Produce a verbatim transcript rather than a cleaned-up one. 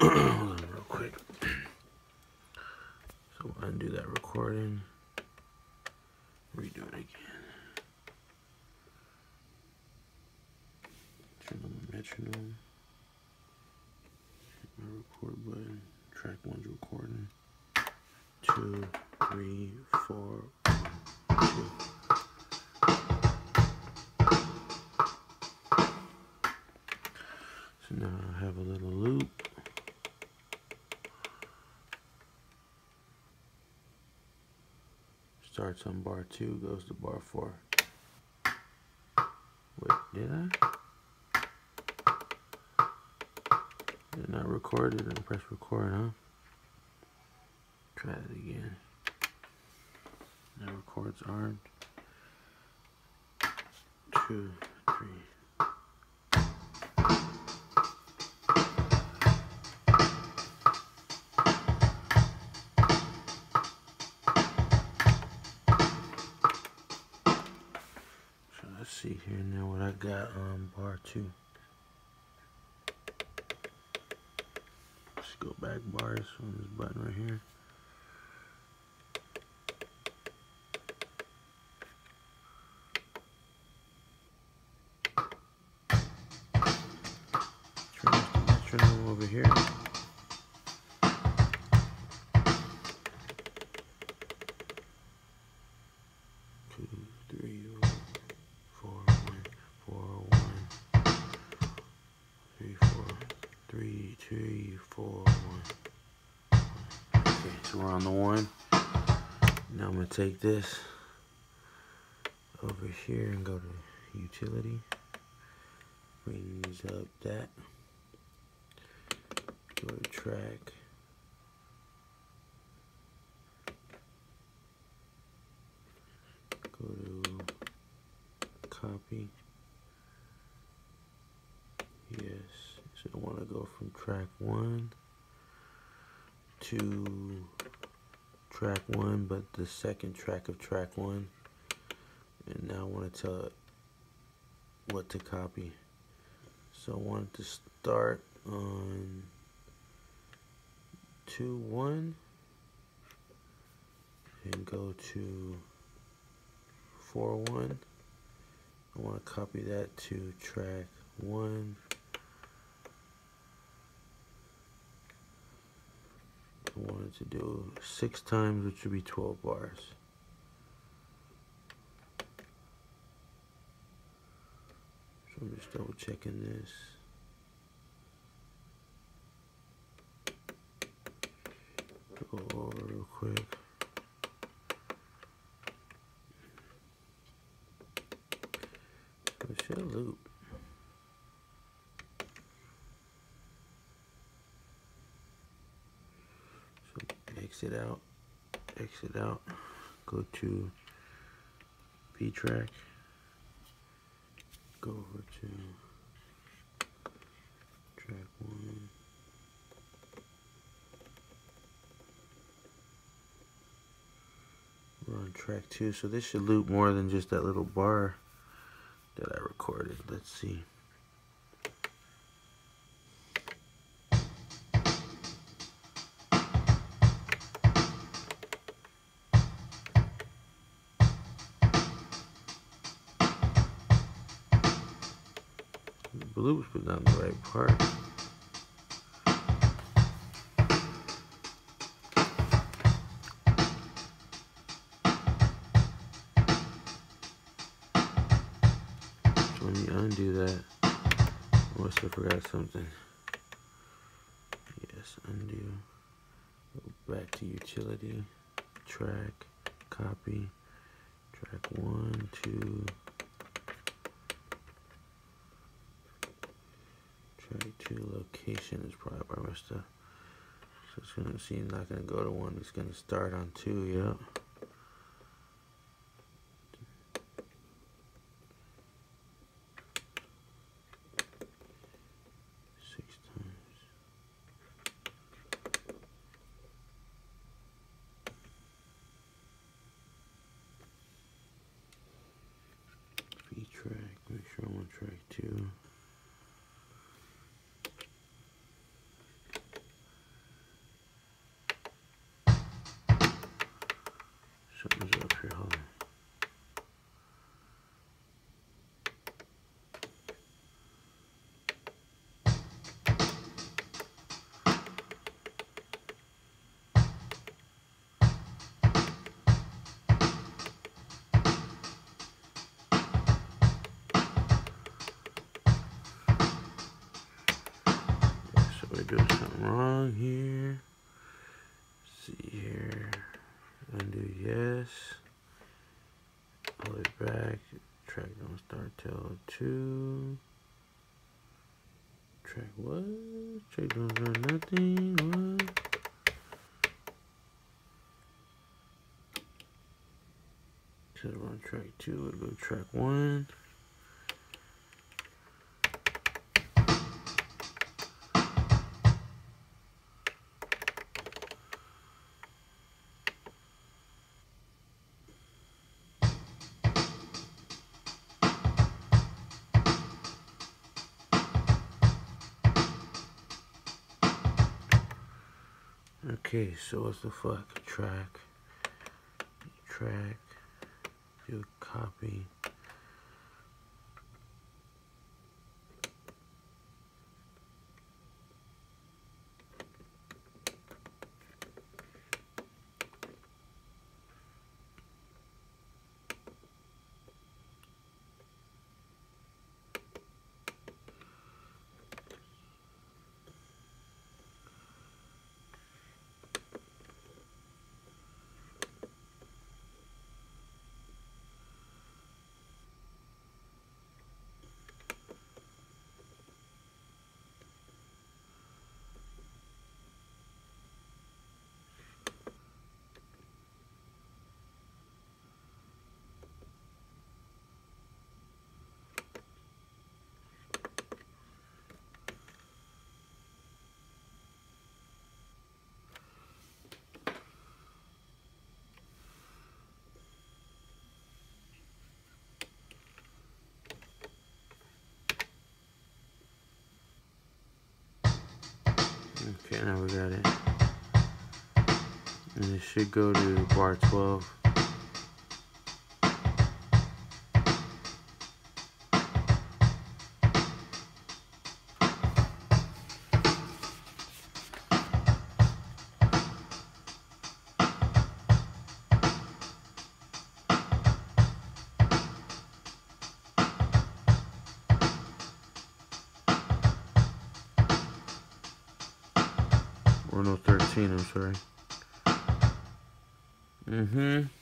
real quick. So undo that recording. Redo it again. Turn on the metronome. Hit my record button. Track one's recording. Two, three, four, one, two. Now I have a little loop. Starts on bar two, goes to bar four. Wait, did I? Did I record it and press record, huh? Try it again. Now records are two, three. See here now what I got on bar two. Let's go back bars on this button right here. Turn off the metronome over here. three, four, one. Okay, so we're on the one. Now I'm going to take this over here and go to utility. Brings up that. Go to track. Go to copy. Yes. So I want to go from track one to track one, but the second track of track one. And now I want to tell it what to copy. So I want to start on two one and go to four one. I want to copy that to track one. I wanted to do six times, which would be twelve bars. So I'm just double checking this. Go over real quick. So it should loop. Exit out, exit out, go to B track, go over to track one, we're on track two, so this should loop more than just that little bar that I recorded. Let's see. The loop's put down the right part. So let me undo that. I must have forgot something. Yes, undo. Go back to utility. Track. Copy. Track one, two. Two location is probably where I messed up. So it's gonna see not gonna go to one, it's gonna start on two, yep. Six times. B track, make sure I'm on track two. doing something wrong here. Let's see here. Undo yes. Pull it back. Track on Startel two. Track what? Track don't run nothing. What? So we're on track two, we'll go track one. Okay, so what's the fuck? Track, track, do copy, okay, now we got it, and it should go to bar twelve. Or no, thirteen, I'm sorry. Mm-hmm.